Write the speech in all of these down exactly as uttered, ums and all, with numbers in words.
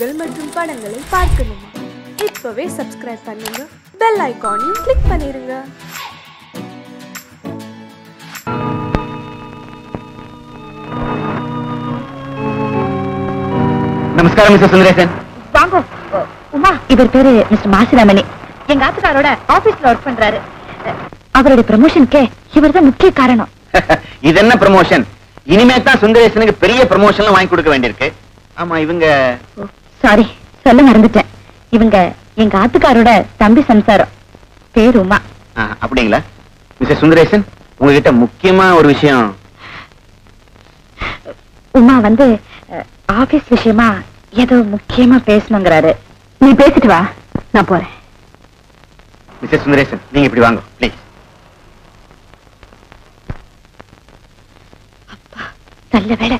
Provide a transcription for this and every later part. நிகழ்ச்சிகள் மற்றும் படங்களை பார்க்கணுமா? இப்பவே சப்ஸ்கிரைப் பண்ணுங்க, பெல் ஐகானையும் கிளிக் பண்ணிருங்க. नमस्कार मिस्टर सुंदरेशन। वांगो उमा इवर पेरे मिस्टर मासिनामणि எங்க ஆத்துக்காரோட ஆபீஸ்ல வர்க் பண்றாரு. அவரோட ப்ரமோஷனுக்கு இவர்தான் முக்கிய காரணம். இது என்ன ப்ரமோஷன்? இனிமே தான் சுந்தரேஷனுக்கு பெரிய ப்ரமோஷன்லாம் வாங்கி கொடுக்க வேண்டியிருக்கு. ஆமா இவங்க சாரி சொல்ல மறந்துட்டேன். இவங்க எங்க ஆத்துக்காரோட தம்பி சம்சாரம். பேர் உமா. அப்படிங்களா? மிஸ்டர் சுந்தரேஷன் உங்ககிட்ட முக்கியமா ஒரு விஷயம். உமா வந்து ஆபீஸ் விஷயமா ஏதோ முக்கியமா பேசணும்ங்கறாரு. நீ பேசிட்டு வா, நான் போறேன். மிஸ்டர் சுந்தரேசன் நீங்க இப்படி வாங்க ப்ளீஸ். அப்பா நல்ல வேளை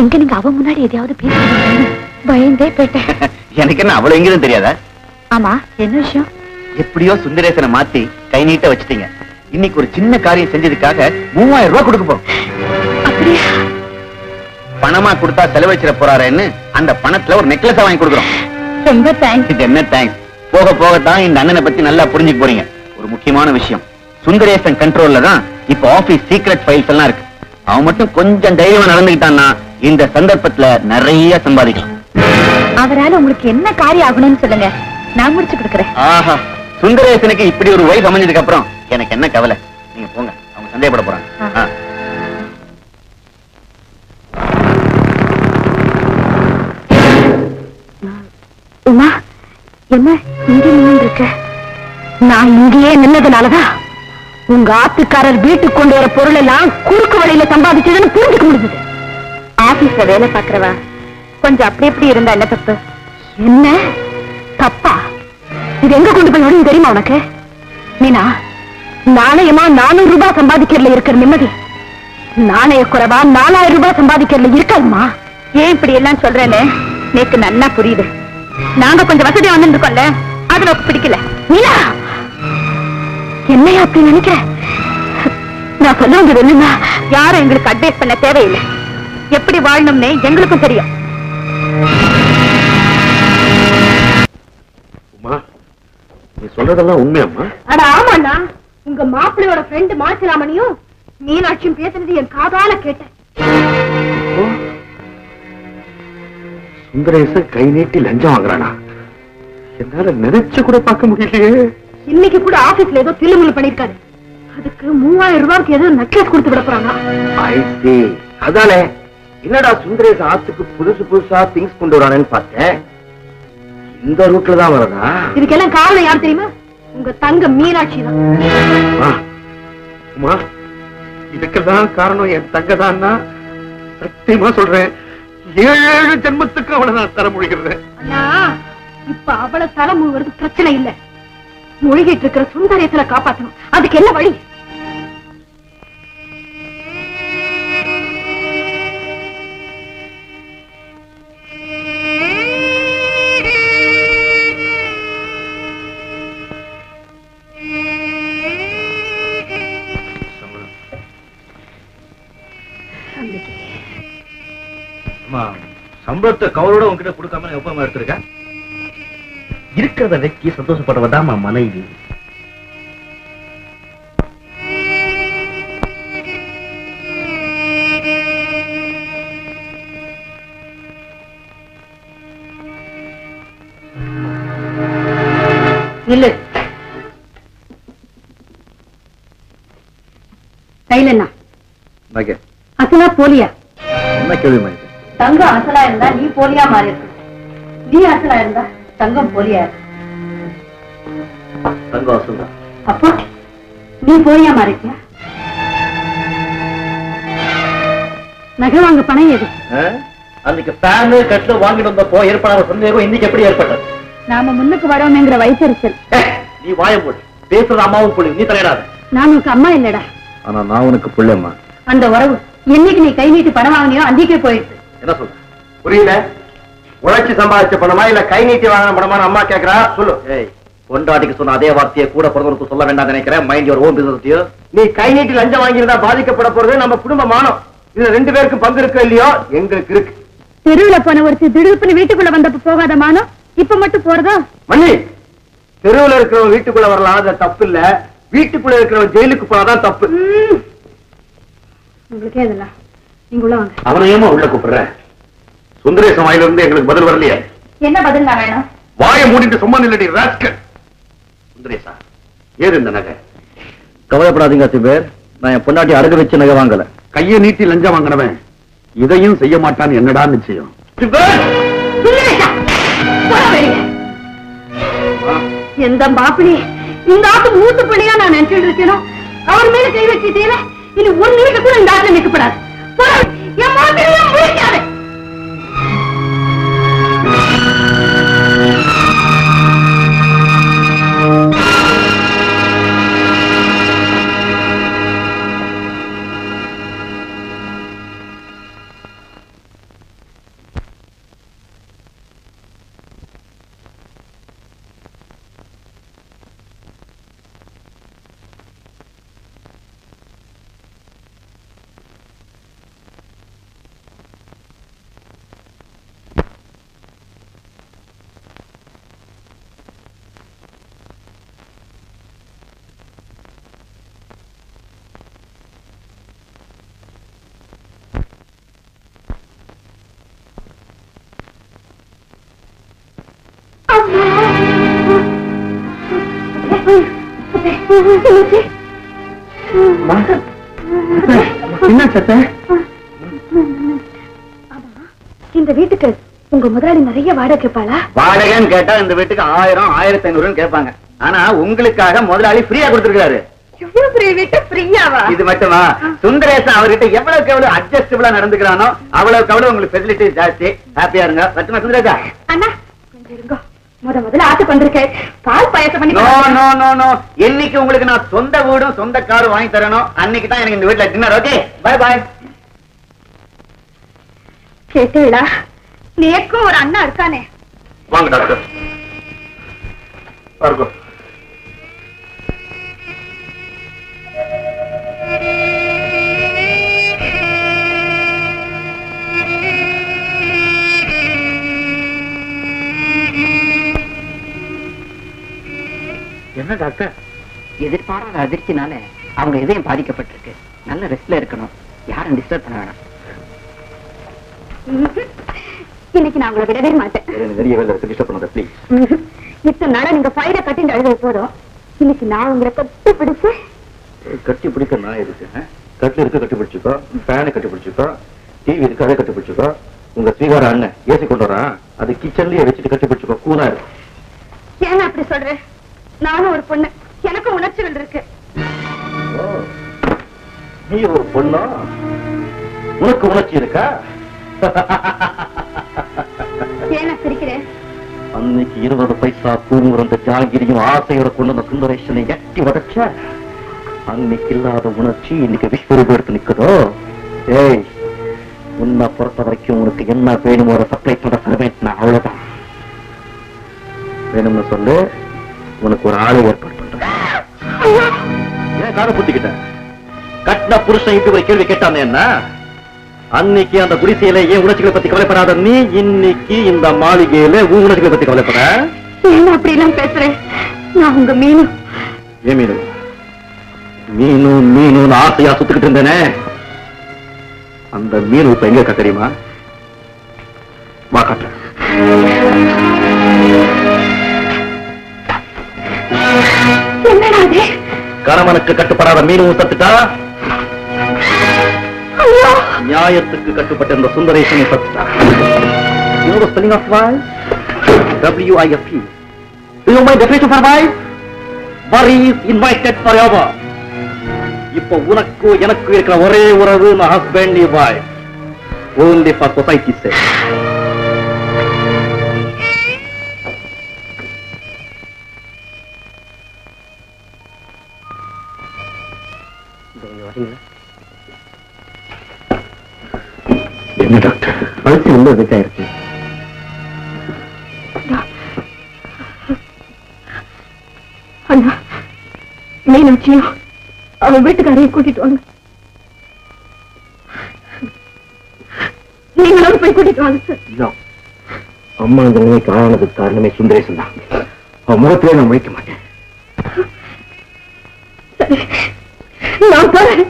எங்க நீங்க அவ முன்னாடி ஏதாவது பேசுறீங்க. பயந்தே போயிட்டேன். எனக்கு என்ன அவளோ எங்கன்னு தெரியாதா? ஆமா என்ன விஷயம்? எப்படியோ சுந்தரேசனை மாத்தி கை நீட்ட வச்சிட்டீங்க. இன்னைக்கு ஒரு சின்ன காரியம் செஞ்சதுக்காக மூவாயிரம் ரூபாய் கொடுக்க போறோம். அப்படியே பணமா கொடுத்தா செலவழிச்சிட போறாருன்னு அந்த பணத்துல ஒரு நெக்லஸ் வாங்கி கொடுக்குறோம். ரொம்ப தேங்க்ஸ். இது என்ன தேங்க்ஸ்? போக போகத்தான் இந்த அண்ணனை பத்தி நல்லா புரிஞ்சுக்க போறீங்க. ஒரு முக்கியமான விஷயம், சுந்தரேசன் கண்ட்ரோல்ல தான் இப்ப ஆபீஸ் சீக்ரெட் ஃபைல்ஸ் எல்லாம் இருக்கு. அவன் மட்டும் கொஞ்சம் தைரியமா நடந்துக்கிட்டான்னா இந்த சந்தர்ப்பத்துல நிறைய சம்பாதிக்கலாம். அவரால் உங்களுக்கு என்ன காரியம் ஆகணும்னு சொல்லுங்க, நான் முடிச்சு கொடுக்குறேன். ஆஹா சுந்தரேசனுக்கு இப்படி ஒரு வைஃப் அமைஞ்சதுக்கு அப்புறம் எனக்கு என்ன கவலை. நீங்க போங்க, அவங்க சந்தேகப்பட போறாங்க. உமா என்ன இங்கே நின்று இருக்க? நான் இங்கேயே நின்னதுனாலதான் உங்க ஆத்துக்காரர் வீட்டுக்கு கொண்டு வர பொருள் எல்லாம் குறுக்கு வழியில சம்பாதிச்சதுன்னு புரிஞ்சுக்க முடிஞ்சது. ஆபீஸ்ல வேலை பாக்குறவா கொஞ்சம் அப்படி எப்படி இருந்தா என்ன தப்பு? என்ன தப்பா? இது எங்க கொண்டு போய் விடுன்னு தெரியுமா உனக்கு? மீனா நாணயமா நானூறு ரூபாய் சம்பாதிக்கிறதுல இருக்கிற நிம்மதி நாணய குறைவா நாலாயிரம் ரூபாய் சம்பாதிக்கிறதுல இருக்காதுமா. ஏன் இப்படி எல்லாம் சொல்றேன்னு நேக்கு நல்லா புரியுது. நாங்க கொஞ்சம் வசதியா வந்திருக்கோம்ல, அது நமக்கு பிடிக்கல. மீனா என்னையா அப்படி நினைக்கிற? நான் சொல்ல வந்தது என்னன்னா யாரும் எங்களுக்கு அட்வைஸ் பண்ண தேவையில்லை. எப்படி வாழணும்னு எங்களுக்கும் தெரியும். நீ சொல்றதெல்லாம் உண்மையாமா? அட ஆமாண்ணா, உங்க மாப்பிள்ளையோட ஃப்ரெண்டு மாசிராமணியும் மீனாட்சியும் பேசுறது என் காதால கேட்டேன். சுந்தரேசன் கை நீட்டி லஞ்சம் வாங்குறானா? என்னால நினைச்ச கூட பார்க்க முடியலையே. இன்னைக்கு கூட ஆபீஸ்ல ஏதோ தில்லுமுல்லு பண்ணிருக்காரு. அதுக்கு மூவாயிரம் ரூபாய்க்கு ஏதோ நெக்லஸ் கொடுத்து விட போறாங்க. அதானே என்னடா சுந்தரேசன் ஆத்துக்கு புதுசு புதுசா திங்ஸ் கொண்டு வரானு பார்த்தேன். இந்த ரூட்ல தான் வரதா? இதுக்கெல்லாம் காரணம் யார் தெரியுமா? உங்க தங்க மீனாட்சி தான். இதுக்கெல்லாம் காரணம் என் தங்க தான்னா சத்தியமா சொல்றேன். ஏழு ஜென்மத்துக்கு அவளை நான் தர முழுகிறேன். இப்ப அவளை தர முழுவது பிரச்சனை இல்ல, முழுகிட்டு இருக்கிற சுந்தரேசனை காப்பாற்றணும். அதுக்கு என்ன வழி? சம்பளத்தை கவரோட உங்ககிட்ட கொடுக்காம எப்பமா எடுத்திருக்க? இருக்கிறத வச்சு சந்தோஷப்படுறதான் மனைவி. இல்ல கையிலண்ணா அசனா போலியா? என்ன கேள்வி? தங்கம் அசலா இருந்தா நீ போலியா மாறி இருக்க, நீ அசலா இருந்தா தங்கம் போலியா இருக்கு. அப்போ நீ போலியா மாறிக்கியா? நகை வாங்க பணம் எது? அதுக்கு பேனு கட்டில வாங்கிட்டு வந்தப்போ ஏற்படாத சந்தேகம் இன்னைக்கு எப்படி ஏற்பட்டது? நாம முன்னுக்கு வரணுங்கிற வயசரிச்சல். நீ வாய போடு, பேசுறது அம்மாவும் புள்ளி, நீ தலையிடாத. நான் உனக்கு அம்மா இல்லடா, ஆனா நான் உனக்கு புள்ளம்மா. அந்த உறவு என்னைக்கு நீ கை நீட்டு பணம் வாங்கினியோ அன்றைக்கே போயிடுச்சு. என்ன சொல்ற? புரியல. உழைச்சி சம்பாதிச்ச பணமா இல்ல கை நீட்டி வாங்கின பணமா? அம்மா கேக்குறா சொல்லு. பொண்டாட்டிக்கு சொன்ன அதே வார்த்தையை கூட பிறந்தவருக்கு சொல்ல வேண்டாம் நினைக்கிறேன். Mind your own business. நீ கை நீட்டி லஞ்சம் வாங்கியிருந்தா பாதிக்கப்பட போறது நம்ம குடும்ப மானம். இதுல ரெண்டு பேருக்கும் பங்கு இருக்கு இல்லையோ? எங்களுக்கு இருக்கு. தெருவுல போன ஒருத்தி திடுப்புன்னு வீட்டுக்குள்ள வந்தப்ப போகாத மானம் இப்ப மட்டும் போறதா? மணி, தெருவுல இருக்கிறவன் வீட்டுக்குள்ள வரலாம், அது தப்பு இல்ல. வீட்டுக்குள்ள இருக்கிறவன் ஜெயிலுக்கு போனாதான் தப்பு. உங்களுக்கே இதெல்லாம். நீங்க உள்ள வாங்க. அவனை ஏமா உள்ள கூப்பிடுற? சுந்தரேஷ் வாயிலிருந்து எங்களுக்கு பதில் வரலையே. என்ன பதில் நாராயணன்? வாயை மூடிட்டு சும்மா நில்லடி ராஸ்கல். சுந்தரேஷா, ஏது இந்த நகை? கவலைப்படாதீங்க சிபேர், நான் என் பொண்டாட்டி அடகு வச்சு நகை வாங்கல. கையை நீட்டி லஞ்சம் வாங்கினவன் இதையும் செய்ய மாட்டான். என்னடா நிச்சயம்? எந்த மாப்பிளே இந்த ஆட்டு மூத்து பிள்ளையா நான் நினைச்சிட்டு இருக்கேன். அவர் மேல கை வச்சுட்டேன். இனி ஒரு நீட்டு கூட இந்த ஆட்டில் நிற்கப்படாது. என்ன சத்த? இந்த வீட்டுக்கு உங்க முதலாளி நிறைய வாடகை கேட்பாளா? வாடகைன்னு கேட்டா இந்த வீட்டுக்கு ஆயிரம் ஆயிரத்தி ஐநூறுன்னு கேட்பாங்க. ஆனா உங்களுக்காக முதலாளி ஃப்ரீயா கொடுத்திருக்காரு. இது மட்டுமா சுந்தரேசன் அவர்கிட்ட எவ்வளவுக்கு எவ்வளவு அட்ஜஸ்டபிளா நடந்துக்கிறானோ அவ்வளவுக்கு அவ்வளவு உங்களுக்கு ஃபெசிலிட்டி ஜாஸ்தி. ஹாப்பியா இருங்க. மட்டுமா சுந்தரேசா அண்ணா கொஞ்சம் இருங்க. முத முதல்ல ஆட்டு வந்திருக்கேன். பால் பாயசம் பண்ணி நோ நோ நோ நோ. இன்னைக்கு உங்களுக்கு நான் சொந்த வீடும் சொந்த காரும் வாங்கி தரணும். அன்னைக்கு தான் எனக்கு இந்த வீட்ல டின்னர். Okay bye by. கேட்டீங்களா? நேக்கும் ஒரு அண்ணா இருக்கானே. வாங்க டாக்டர். பாருங்க. என்ன டாக்டர்? எதிர்பாராத அதிர்ச்சினால அவங்க இதயம் பாதிக்கப்பட்டிருக்கு. நல்ல ரெஸ்ட்ல இருக்கணும். யாரும் டிஸ்டர்ப் பண்ண வேணாம். இன்னைக்கு நான் உங்களை விடவே மாட்டேன். நிறைய வேலை இருக்கு, டிஸ்டர்ப் பண்ணாத ப்ளீஸ். இத்தனை நாள் நீங்க ஃபைல கட்டிட்டு அழுது போறோம். இன்னைக்கு நான் உங்களை கட்டி பிடிச்சு கட்டி பிடிக்க நான் இருக்கேன். கட்டில இருக்க கட்டி பிடிச்சுக்கோ, ஃபேனை கட்டி பிடிச்சுக்கோ, டிவி இருக்க அதை கட்டி பிடிச்சுக்கோ. உங்க ஸ்வீகார அண்ணன் ஏசி கொண்டு வரான், அது கிச்சன்லயே வச்சுட்டு கட்டி பிடிச்சுக்கோ. கூலா இருக்கும். ஏன்னா அப்படி சொல்றேன்? நானும் ஒரு பொண்ணு, எனக்கும் உணர்ச்சிகள் இருக்கு. நீ ஒரு பொண்ணா? உனக்கு உணர்ச்சி இருக்கா? ஏன்னா சிரிக்கிறேன். அன்னைக்கு இருபது பைசா கூங்குறந்த ஜாங்கிரியும் ஆசையோட கொண்டு அந்த சுந்தரேஷனை எட்டி உடச்ச அன்னைக்கு இல்லாத உணர்ச்சி இன்னைக்கு விஸ்வரூபம் எடுத்து நிக்குதோ? ஏய், உன்னை பொறுத்த வரைக்கும் உனக்கு என்ன வேணுமோ சப்ளை பண்ற சர்வேண்ட் நான். அவ்வளவுதான் வேணும்னு சொல்லு. உனக்கு ஒரு ஆளை ஏற்பாடு பண்றேன். ஏன் காரை புத்திக்கிட்ட? கட்டின புருஷன் இப்படி ஒரு கேள்வி கேட்டானே என்ன? அன்னைக்கு அந்த குடிசையில ஏன் உணர்ச்சிகளை பத்தி கவலைப்படாத நீ, இன்னைக்கு இந்த மாளிகையில உன் உணர்ச்சிகளை பத்தி கவலைப்பட. என்ன அப்படி எல்லாம் பேசுறேன்? நான் உங்க மீனு. ஏன் மீனு? மீனு மீனு ஆசையா சுத்துக்கிட்டு இருந்தேனே, அந்த மீனு இப்ப எங்க இருக்கா தெரியுமா? வா காட்டுறேன். கணவனுக்கு கட்டுப்படாத மீனவும் சத்துட்டா, நியாயத்துக்கு கட்டுப்பட்ட இந்த சுந்தரேசனை சத்துட்டா. என்னோட spelling of wife W I F E. You my definition for wife worry is invited forever. இப்போ உனக்கு எனக்கு இருக்கிற ஒரே உறவு my husband is wife. Only for society sake. என்ன டாக்டர் பழுத்து ரொம்ப இருக்கு? அண்ணா மீனாட்சியும் அவன் வீட்டுக்காரையும் கூட்டிட்டு வாங்க. நீங்களும் No. அம்மா அந்த உண்மைக்கு ஆளானதுக்கு காரணமே சுந்தரேசன் தான். அவன் முகத்திலே நான் வைக்க மாட்டேன். சரி, நான் போறேன்.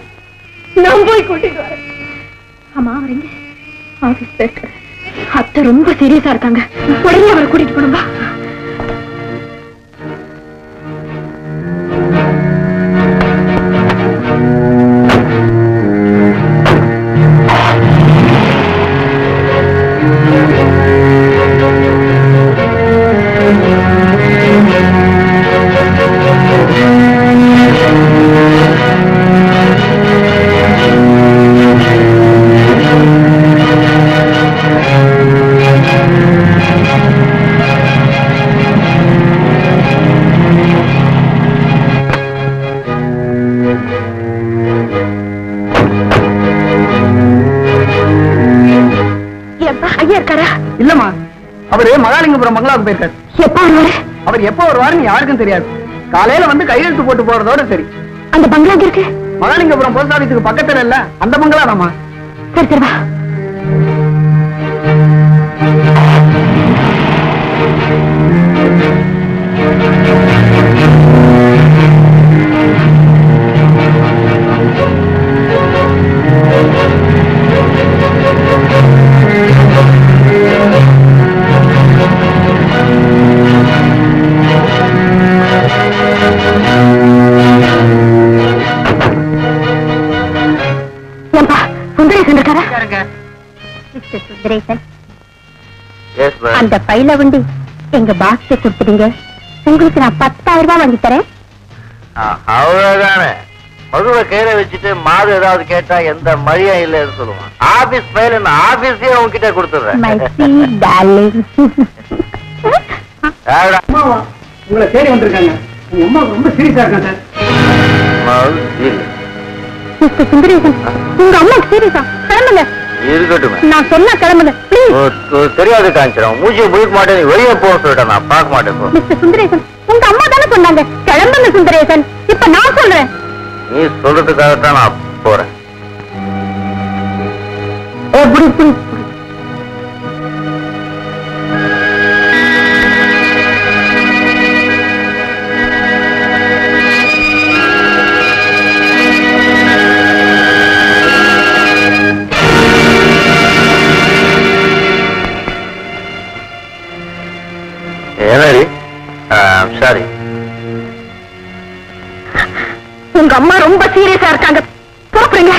நான் போய் கூட்டிட்டு வரேன். அம்மா வரீங்க, ஆபீஸ் போயிட்டு அத்தை ரொம்ப சீரியஸா இருக்காங்க. உடனே அவரை கூட்டிட்டு போணும்பா. பையில வண்டி எங்க பாக்ஸை கொடுத்துடுங்க. உங்களுக்கு நான் பத்தாயிரம் ரூபாய் வாங்கி தரேன். அவ்வளவுதானே. மதுவை கையில வச்சுட்டு மாது ஏதாவது கேட்டா எந்த மரியா இல்லைன்னு சொல்லுவான். ஆபீஸ் பையில நான் ஆபீஸே உங்ககிட்ட கொடுத்துடுறேன். இருக்கட்டும், நான் சொன்னா கிளம்புங்க. தெரியாது காஞ்சிரம், மூஞ்சியை முடிக்க மாட்டேன். நீ வெளியே போக சொல்லிட்டேன், நான் பார்க்க மாட்டேன். மிஸ்டர் சுந்தரேசன், உங்க அம்மா தானே சொன்னாங்க கிளம்புங்க சுந்தரேசன். இப்ப நான் சொல்றேன், நீ சொல்றதுக்காகத்தான் நான் போறேன். அம்மா ரொம்ப சீரியஸா இருக்காங்க. போறீங்க,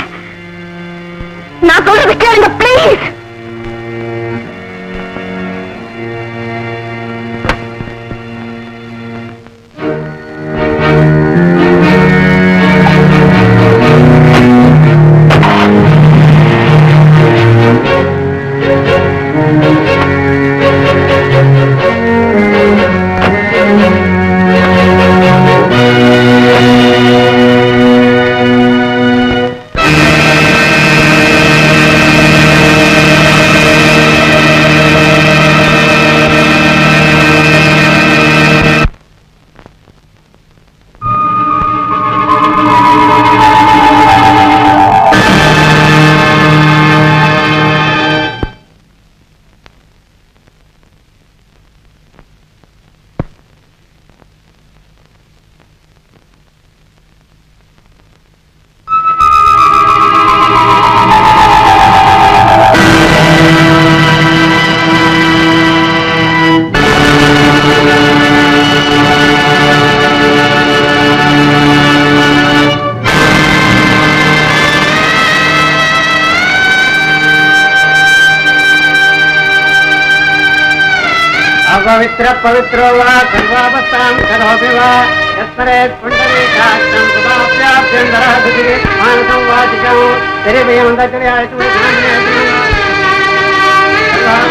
நான் சொல்றது கேளுங்க ப்ளீஸ். पवित्रोवा सर्वावतां करोभिवा यस्मरेत् पुण्डरीकाक्षं समाप्याप्तं दराधुति मानसं वाचिकं तेरेभ्यं दत्तयायतु सर्वावतां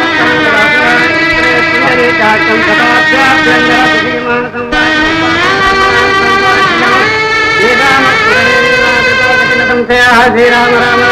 करोभिवा यस्मरेत् पुण्डरीकाक्षं समाप्याप्तं दराधुति मानसं वाचिकं श्रीरामस्मरेवा कृतवचनसंशयाः श्रीराम राम.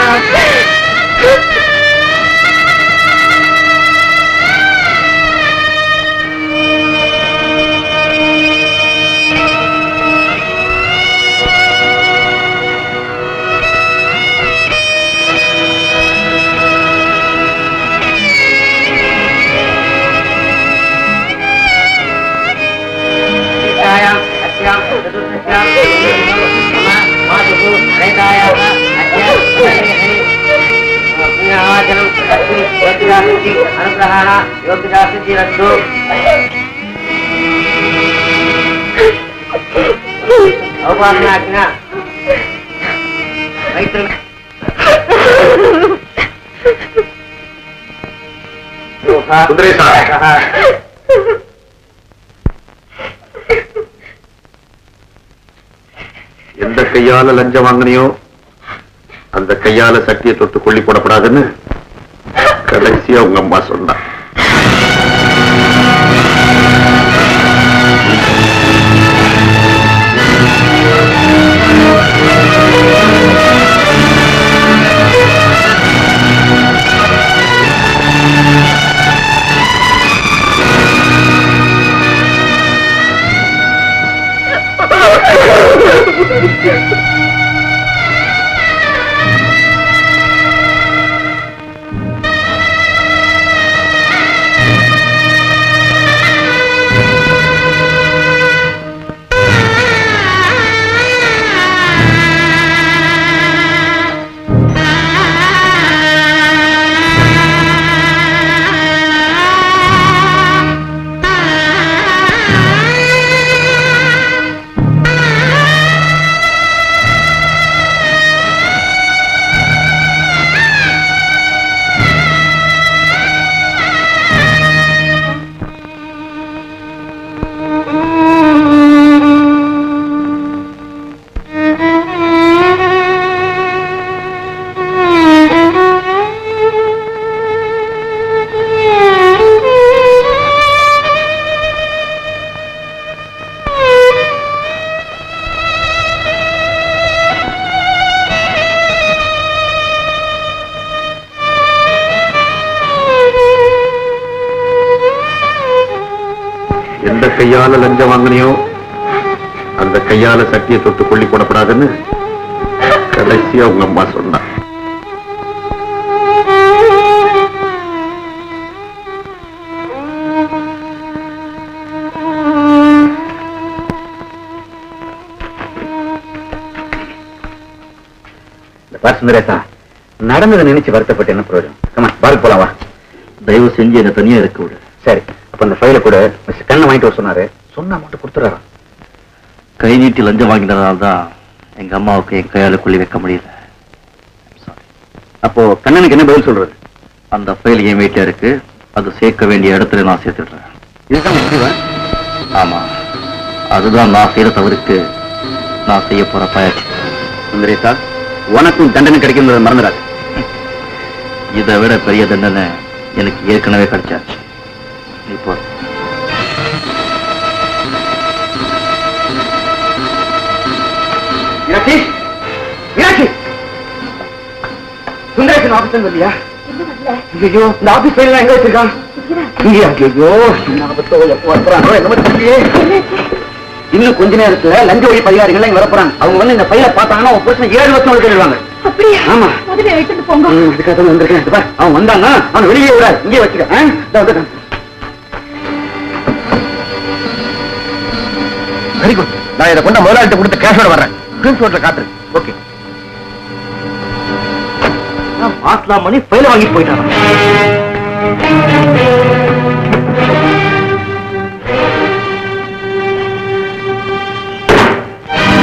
महाराणा योगदास जी रखो। எந்த கையால லஞ்சம் வாங்கினியோ அந்த கையால சட்டியை தொட்டு கொள்ளி போடப்படாதுன்னு கடைசியா உங்க அம்மா சொன்னா. கையால லஞ்சம் வாங்கினியோ அந்த கையால சட்டியை தொட்டு கொள்ளி போடப்படாதுன்னு கடைசியா உங்க அம்மா சொன்னா. சுந்தரேசா, நடந்ததை நினைச்சு வருத்தப்பட்டு என்ன பிரயோஜனம்? பாருக்கு போலாம் வா. தயவு செஞ்சு என்ன தனியா இருக்க விடு. சரி, அப்ப அந்த ஃபைல கூட கண்ணை வாங்கிட்டு வர சொன்னாரு. சொன்ன அமௌண்ட் கொடுத்துறாரா? கை நீட்டி லஞ்சம் வாங்கினதுனால தான் எங்க அம்மாவுக்கு என் கையால கொள்ளி வைக்க முடியல. அப்போ கண்ணனுக்கு என்ன பதில் சொல்றது? அந்த ஃபைல் என் வீட்டில இருக்கு, அது சேர்க்க வேண்டிய இடத்துல நான் சேர்த்துடுறேன். இதுதான்? ஆமா, அதுதான் நான் செய்யற தவிர்த்து நான் செய்ய போற பயாட்சி. சுந்தரேசா, உனக்கும் தண்டனை கிடைக்கும்ன்றத மறந்துடாது. இதை விட பெரிய தண்டனை எனக்கு ஏற்கனவே கிடைச்சாச்சு. நீ போ. மீனாட்சி, மீனாட்சி, சுந்தரேசன் ஆபீஸ் வரலையா? ஐயோ, இந்த ஆபீஸ் ஃபைல் எங்க வச்சிருக்கான்? ஐயோ, இன்னும் கொஞ்ச நேரத்துல லஞ்ச ஒளி பரிகாரிகள் இங்க வரப்போறாங்க. அவங்க வந்து இந்த ஃபைல பார்த்தாங்கன்னா ஒரு பிரச்சனை ஏழு வருஷம் எடுத்துடுவாங்க. அப்படியே? ஆமா, முதல்ல எடுத்துட்டு போங்க. அதுக்காக தான் வந்திருக்கேன். அவன் வந்தான்னா அவன் வெளியே விடாது, இங்கே வச்சுக்க. Very good. நான் இதை கொண்ட முதலாளிட்ட கொடுத்து கேஷோட வர்றேன். பிரின்ஸ்போர்ட்ல காத்துரு. ஓகே. நான் மாஸ்லாம் பண்ணி ஃபைல வாங்கிட்டு போயிட்டான்.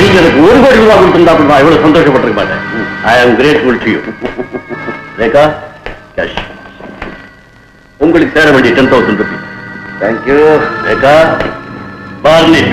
நீங்களுக்கு ஒரு கோடி ரூபாய் கொடுத்துருந்தா அப்படின்னா எவ்வளவு சந்தோஷப்பட்டிருக்க மாட்டேன். I am grateful to you. Rekha, cash. உங்களுக்கு சேர வேண்டிய ten thousand rupees. Thank you Rekha. பார்லி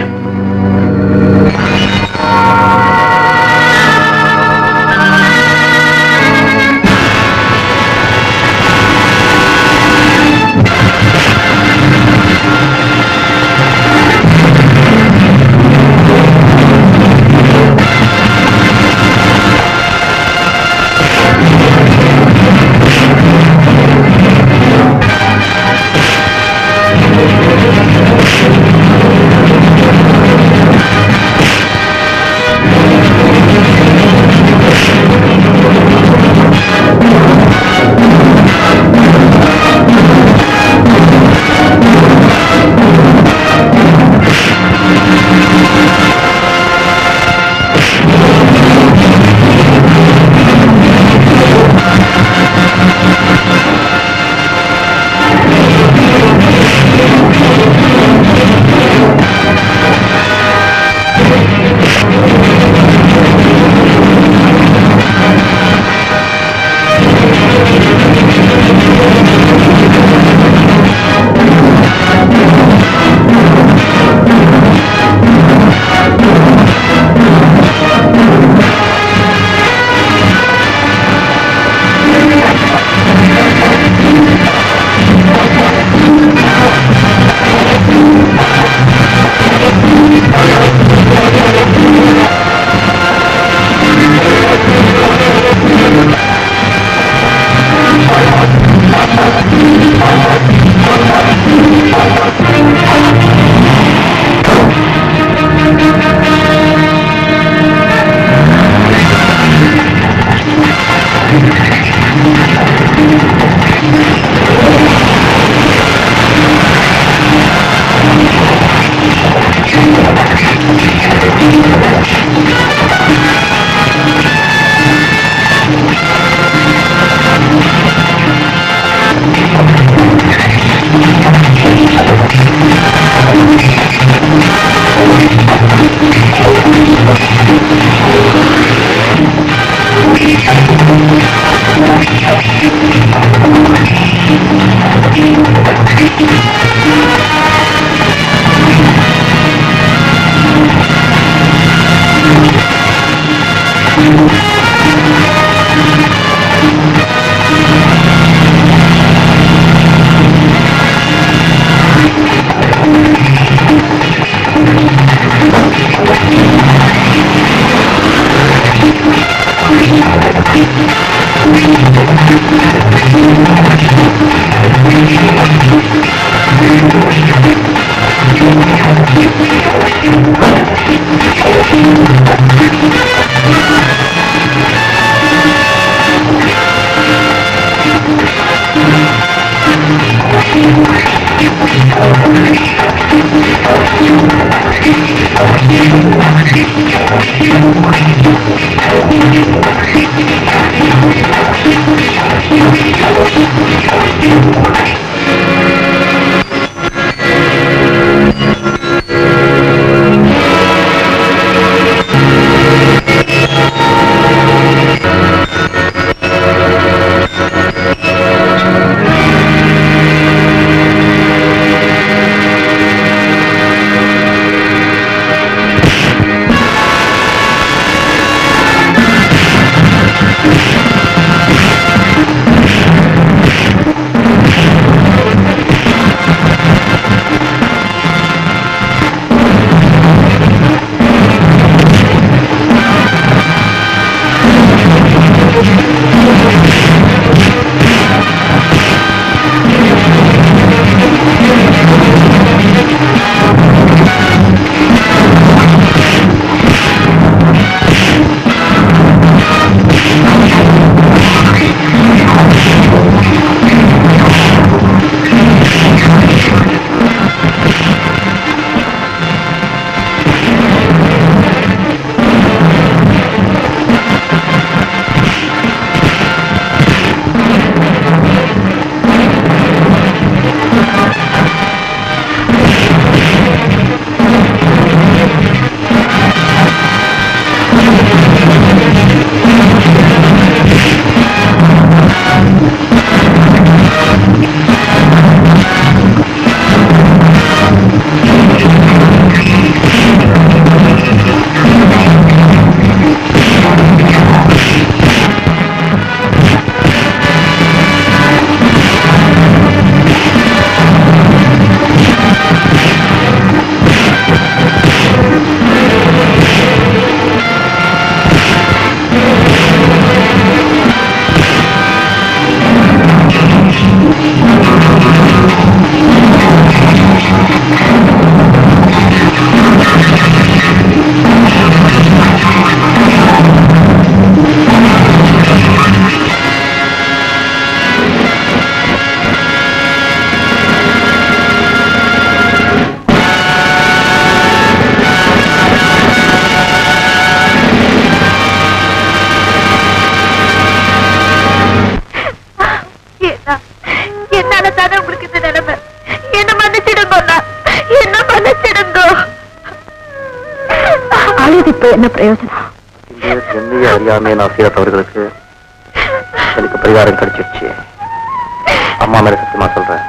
அம்மா மேல சத்தியமா சொல்றேன்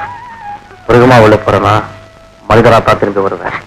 மிருகமா உள்ள போறேன்னா மனிதரா பார்த்து வருவேன்.